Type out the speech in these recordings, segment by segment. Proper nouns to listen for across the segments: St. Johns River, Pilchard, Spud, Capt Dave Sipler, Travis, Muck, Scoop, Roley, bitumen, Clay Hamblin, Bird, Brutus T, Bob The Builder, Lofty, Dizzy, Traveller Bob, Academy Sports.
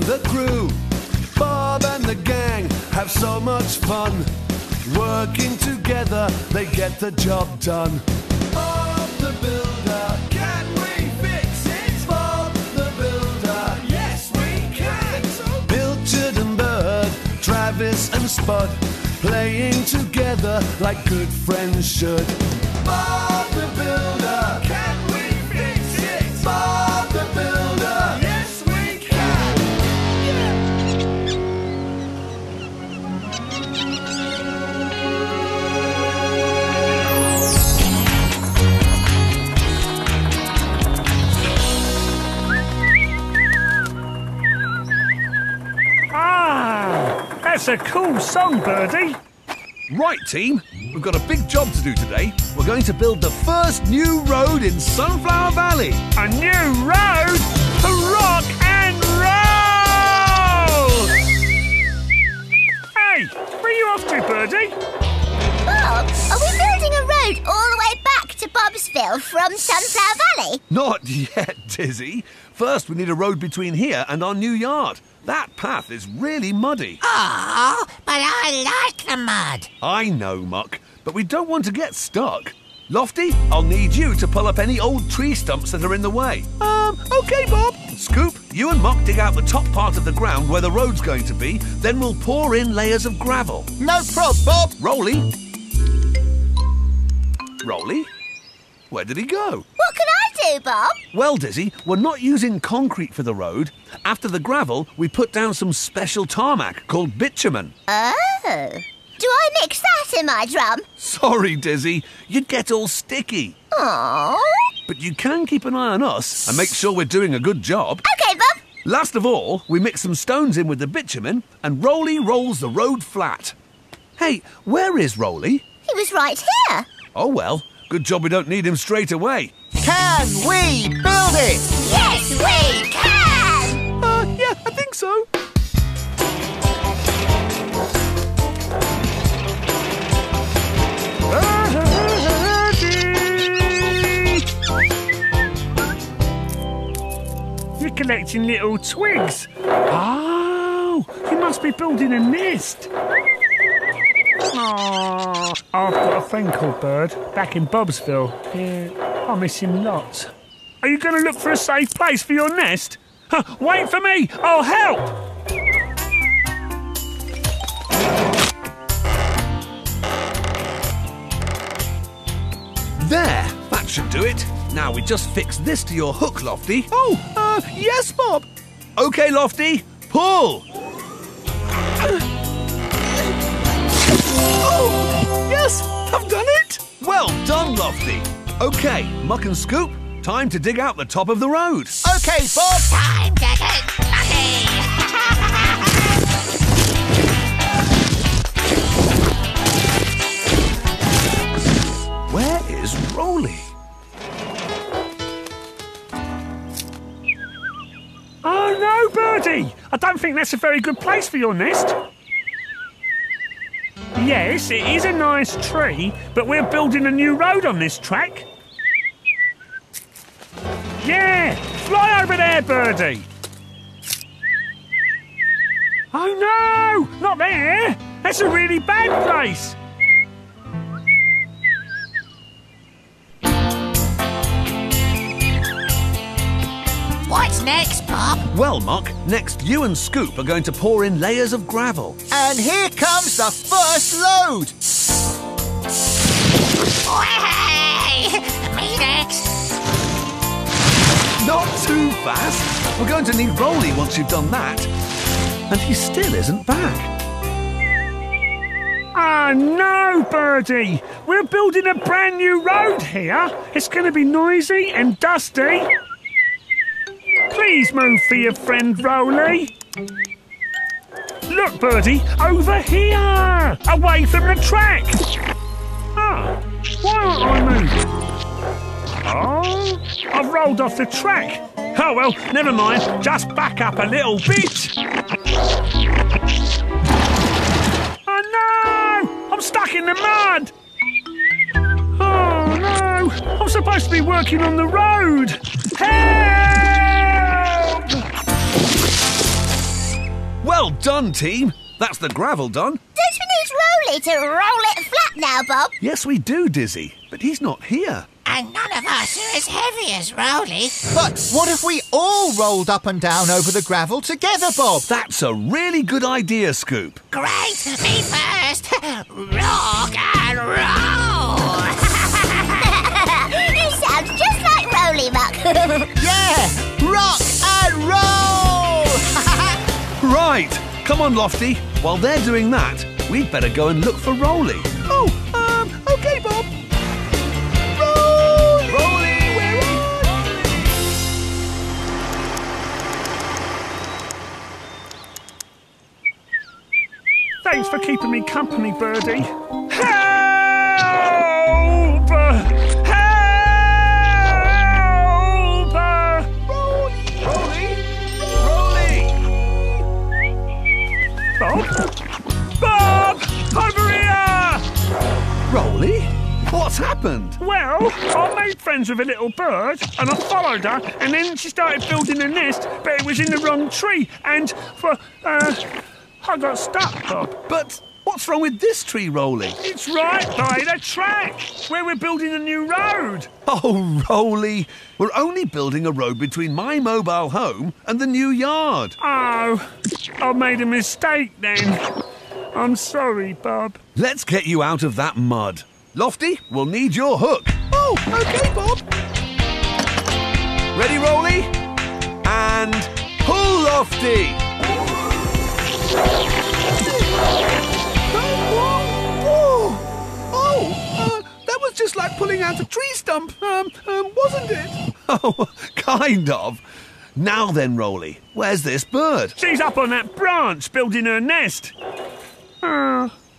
joining the crew. Bob and the gang have so much fun. Working together, they get the job done. Bob the Builder, can we fix it? Bob the Builder, yes we can. Pilchard and Bird, Travis and Spud, playing together like good friends should. Bob the Builder, can we fix it? Bob the Builder, yes we can. That's a cool song, Birdie. Right, team. We've got a big job to do today. We're going to build the first new road in Sunflower Valley. A new road? To rock and roll! Hey, where are you off to, Birdie? Bob, are we building a road all the way back to Bobsville from Sunflower Valley? Not yet, Dizzy. First, we need a road between here and our new yard. That path is really muddy. Oh, but I like the mud. I know, Muck, but we don't want to get stuck. Lofty, I'll need you to pull up any old tree stumps that are in the way. OK, Bob. Scoop, you and Muck dig out the top part of the ground where the road's going to be, then we'll pour in layers of gravel. No problem, Bob. Roley? Roley? Where did he go? What can I do, Bob? Well, Dizzy, we're not using concrete for the road. After the gravel, we put down some special tarmac called bitumen. Oh. Do I mix that in my drum? Sorry, Dizzy. You'd get all sticky. Aww. But you can keep an eye on us and make sure we're doing a good job. OK, Bob. Last of all, we mix some stones in with the bitumen and Roley rolls the road flat. Hey, where is Roley? He was right here. Oh, well. Good job we don't need him straight away. Can we build it? Yes, we can! Yeah, I think so. You're collecting little twigs. Oh, you must be building a nest. Oh, I've got a friend called Bird back in Bobsville. Yeah, I miss him lots. Are you going to look for a safe place for your nest? Huh, wait for me, I'll help! There, that should do it. Now we just fix this to your hook, Lofty. Oh, yes, Bob. OK, Lofty, pull! Oh, yes, I've done it! Well done, Lofty. OK, Muck and Scoop, time to dig out the top of the road. OK, Bob. Time to get muddy. Where is Roley? Oh, no, Birdie. I don't think that's a very good place for your nest. Yes, it is a nice tree, but we're building a new road on this track. Yeah, fly over there, Birdie. Oh no, not there. That's a really bad place. What's next, Bob? Well, Muck, next you and Scoop are going to pour in layers of gravel. And here comes the first load! Way! Me next! Not too fast. We're going to need Roley once you've done that. And he still isn't back. Oh, no, Birdie. We're building a brand new road here. It's going to be noisy and dusty. Please move for your friend, Roley. Look, Birdie, over here! Away from the track! Ah, why aren't I moving? Oh, I've rolled off the track. Oh, well, never mind. Just back up a little bit. Oh, no! I'm stuck in the mud! Oh, no! I'm supposed to be working on the road. Hey! Well done, team. That's the gravel done. Don't we need Roley to roll it flat now, Bob? Yes, we do, Dizzy. But he's not here. And none of us are as heavy as Roley. But what if we all rolled up and down over the gravel together, Bob? That's a really good idea, Scoop. Great! Me first! Rock and roll! You sound just like Roley, Muck. Yeah! Rock and roll! Right! Come on, Lofty. While they're doing that, we'd better go and look for Roley. Oh, OK, Bob. Thanks for keeping me company, Birdie. Help! Help! Roley! Roley! Roley! Bob? Bob! Over here! Roley? What's happened? Well, I made friends with a little bird and I followed her and then she started building a nest, but it was in the wrong tree and for, I got stuck, Bob. But what's wrong with this tree, Roley? It's right by the track, where we're building a new road. Oh, Roley, we're only building a road between my mobile home and the new yard. Oh, I made a mistake then. I'm sorry, Bob. Let's get you out of that mud. Lofty, we'll need your hook. Oh, OK, Bob. Ready, Roley? And pull, Lofty. That was just like pulling out a tree stump, wasn't it? Oh, kind of. Now then, Roley, where's this bird? She's up on that branch building her nest.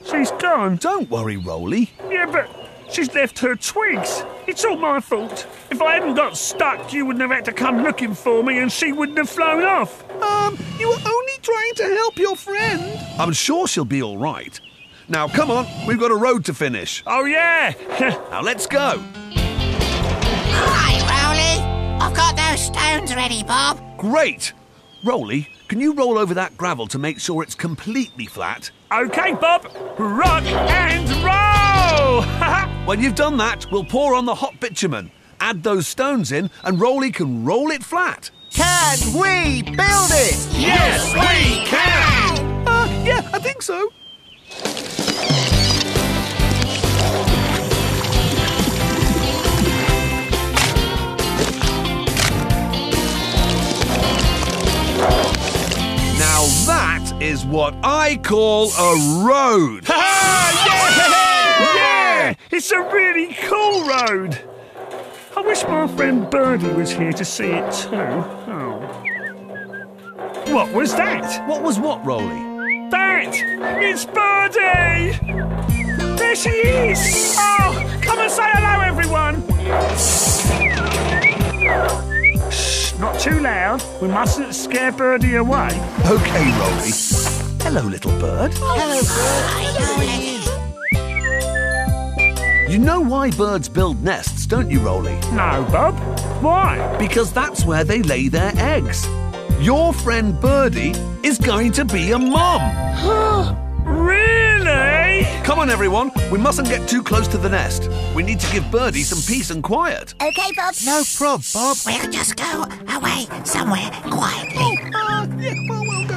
She's gone. Don't worry, Roley. Yeah, but she's left her twigs. It's all my fault. If I hadn't got stuck, you wouldn't have had to come looking for me and she wouldn't have flown off. You were only trying to help your friend. I'm sure she'll be all right. Now, come on, we've got a road to finish. Oh, yeah. Now, let's go. All right, Roley. I've got those stones ready, Bob. Great. Roley, can you roll over that gravel to make sure it's completely flat? OK, Bob. Rock and roll! When you've done that, we'll pour on the hot bitumen. Add those stones in and Roley can roll it flat. Can we build it? Yes, we can! Yeah, I think so. Now that is what I call a road. Yeah! It's a really cool road. I wish my friend Birdie was here to see it too. Oh. What was that? What was what, Roley? That! It's Birdie! There she is! Oh, come and say hello, everyone! Shh, not too loud. We mustn't scare Birdie away. OK, Roley. Hello, little bird. Hello, Bird. You know why birds build nests, don't you, Roley? No, Bob. Why? Because that's where they lay their eggs. Your friend Birdie is going to be a mum. Really? Come on, everyone. We mustn't get too close to the nest. We need to give Birdie some peace and quiet. OK, Bob. No prob, Bob. We'll just go away somewhere quietly. Yeah, well, we'll go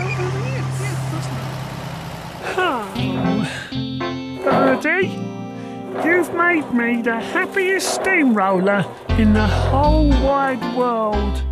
over here. Oh, Birdie? You've made me the happiest steamroller in the whole wide world.